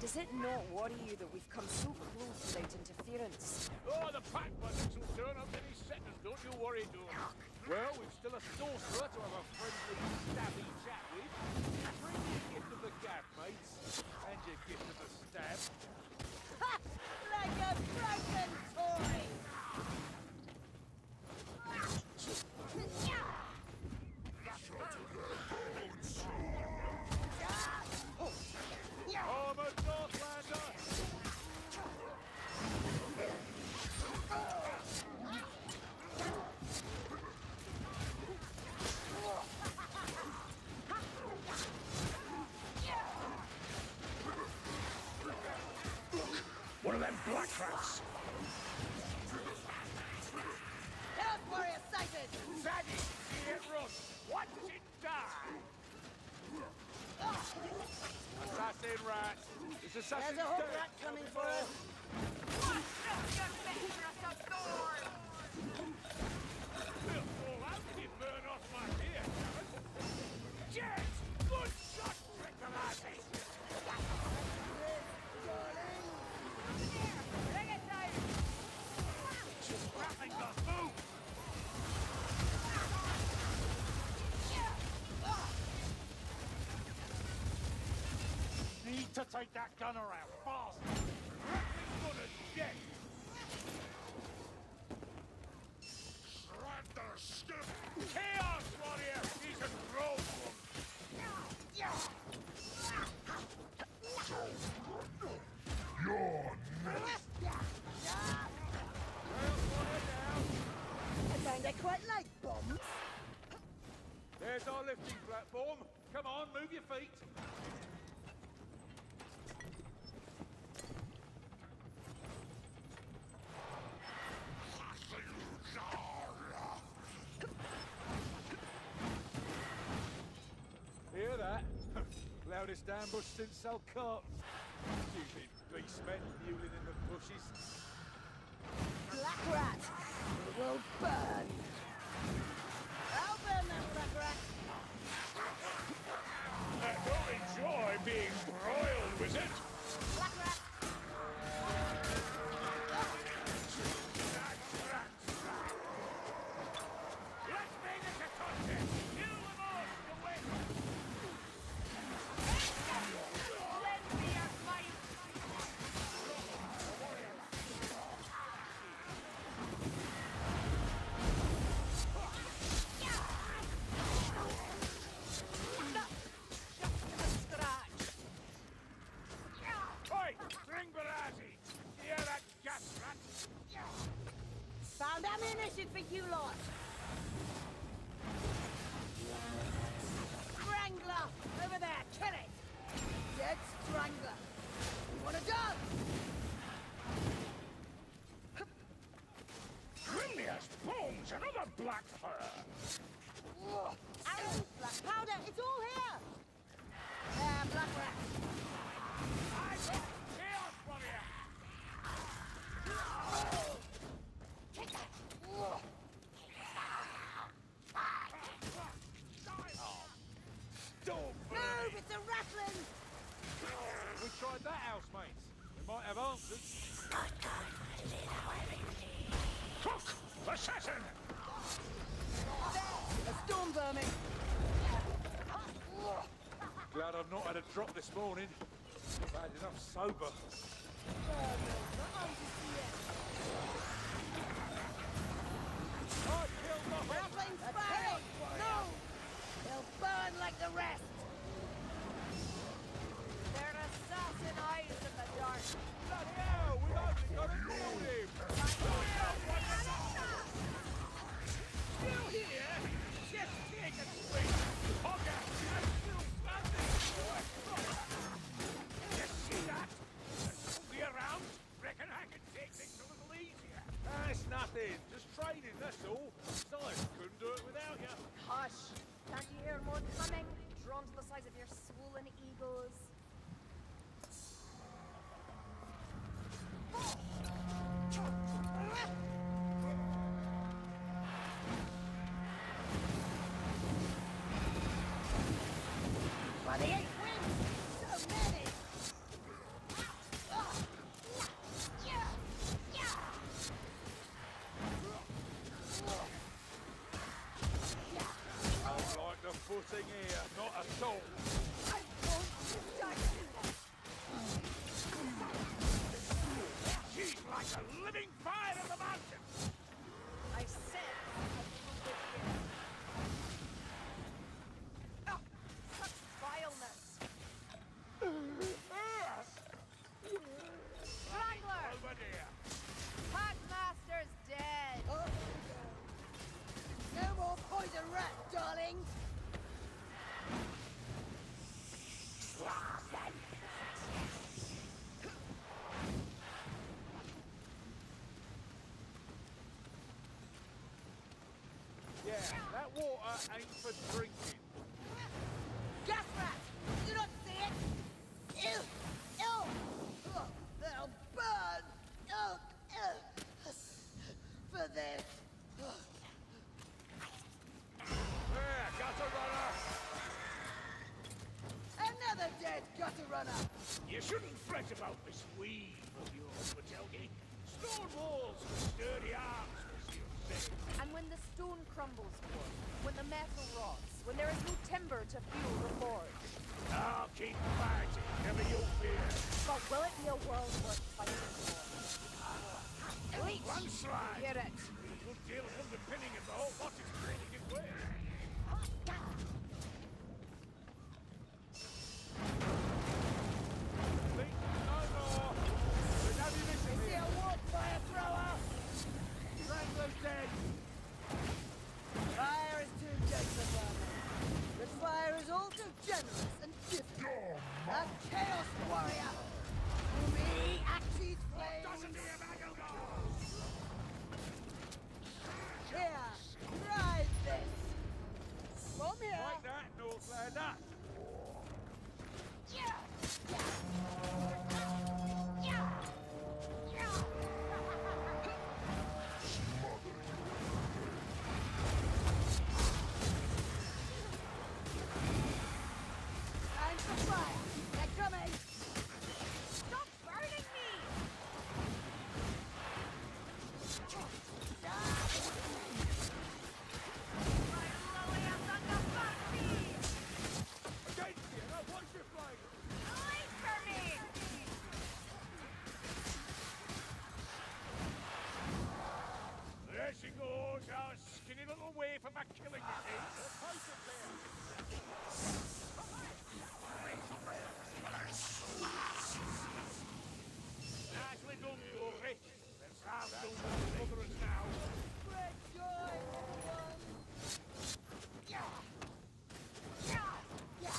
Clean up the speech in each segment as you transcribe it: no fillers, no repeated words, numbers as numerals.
Does it not worry you that we've come so close without interference? Oh, the pack buttons will turn up any second, don't you worry, dude. Well, we've still a sorcerer to have a friendly, stabby chat with. Bring your gift of the gab, mates. And your gift of the stab. Ha! Like a broken toy! I'm a Northlander! One of them black rats! Help, warrior sighted! Sadie, see it run! Watch it die! Assassin rat! It's assassin. There's a whole rat coming for us! What? You're making us outdoors! We'll fall out if you burn off my ear! Yes! Good shot, Retomati! Darling! Over there! Get tired! Rapping the move! Need to take that gunner out fast! Rapping good as dead! Shred the skip! Chaos warrior! He can roll them! You're next! I find I quite like bombs! There's our lifting platform! Come on, move your feet! Hear that? Loudest ambush since Salcart. Stupid beastmen mewling in the bushes. Black rat! It will burn! I'll burn that black rat! I don't enjoy being broiled, wizard! Black rat! Found ammunition for you lot! Strangler! Over there, kill it! Dead strangler! You wanna go? Grimlius bones! Another black fur! Arrows, black powder, it's all here! There, black rat! Move! It's a rattling! We tried that, housemates. We might have answers. Cook! Assassin! There's a storm vermin! Glad I've not had a drop this morning. Bad enough sober. I killed the rattling spiral! No! They'll burn like the rest! They're assassin eyes in the dark! Bloody hell! We've only got a building! Still here? Just take a swing! Hogger! I'm still standing! You see that? Don't be around! Reckon I can take things a little easier! That's nothing! Just training, that's all! Besides, couldn't do it without you! Hush! Can't you hear more coming? Drums That water ain't for drinking. Gas rats! You don't see it? Ew! Ew! Oh, they'll burn! Oh, ew! For this! There, gutter runner! Another dead gutter runner! You shouldn't fret about this weave of yours, Watelgi. Stone walls with sturdy arms, as you say. And when the stone crumbles, when the metal rots, when there is no timber to fuel the forge. I'll keep fighting, never you fear. But will it be a world worth fighting for? Elite! One slide! Hear it! It will deal with underpinning if the whole lot is breaking away. Think no more! With ammunition here! I see a wood fire thrower! Strangler's dead! Fire is too generous, Armor. But fire is also generous and giving. A chaos warrior! Me, Axi's flame! Doesn't he have Aggogol? Here, ride this! From here! Like that, Northlander! Yeah! Yeah! Yeah! Time for fire! They're coming! Stop burning me! My lily has undercut me! Against you! I want you flying! Away from me! There she goes! Our skinny little way from my killing machine! Nicely done, Dory. Let's have no more others now. Great joy, everyone! Yeah! Yeah! Yeah!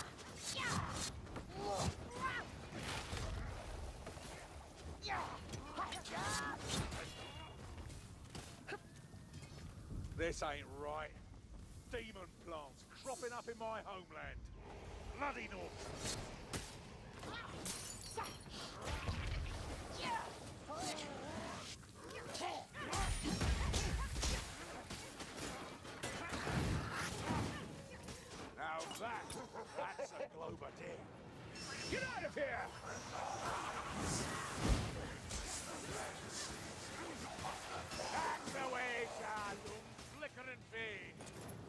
Yeah! Yeah! This ain't right. Demon plants cropping up in my homeland. Bloody north! Yeah! Now that's a globe of death. Get out of here! Back the way, God, you flickering fade.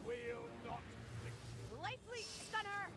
We'll not... Lively stunner!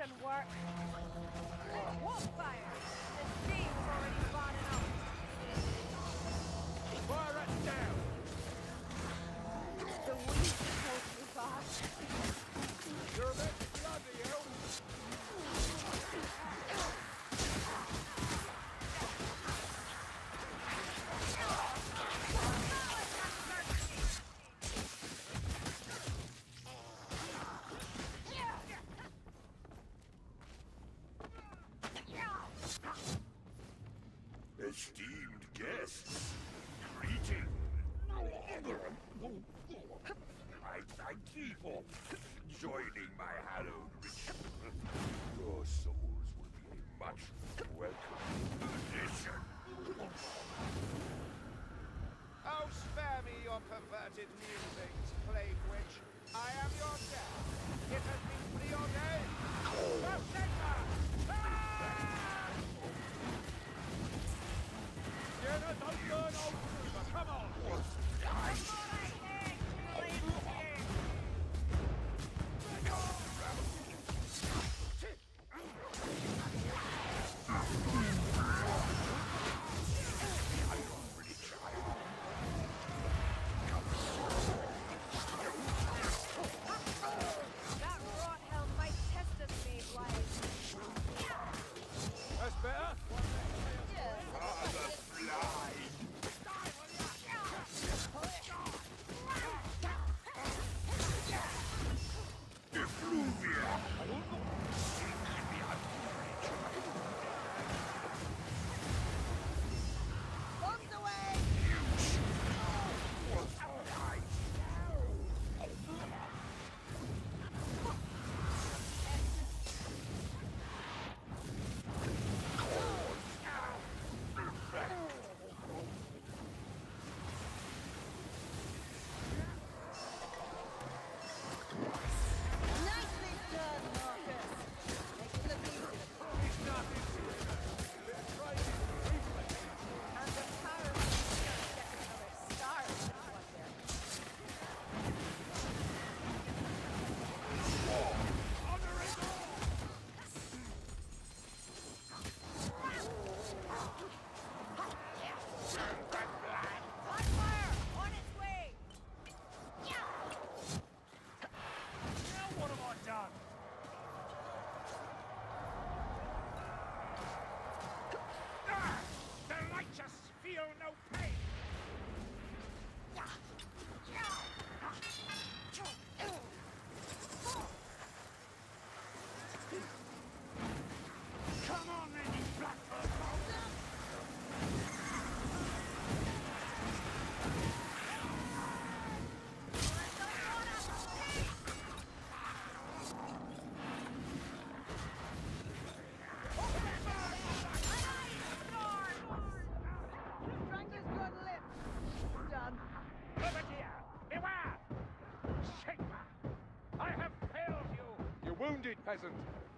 construction work. Wolf fire! The steam is already burning up. Fire it down! The wind is totally fast. You're a bit bloody, you! Esteemed guests, greeting. I thank you for joining my hallowed ritual. Your souls will be a much welcome addition. Oh, spare me your perverted musings, plague witch. I am your death. It has been preordained. Come on! Peasant.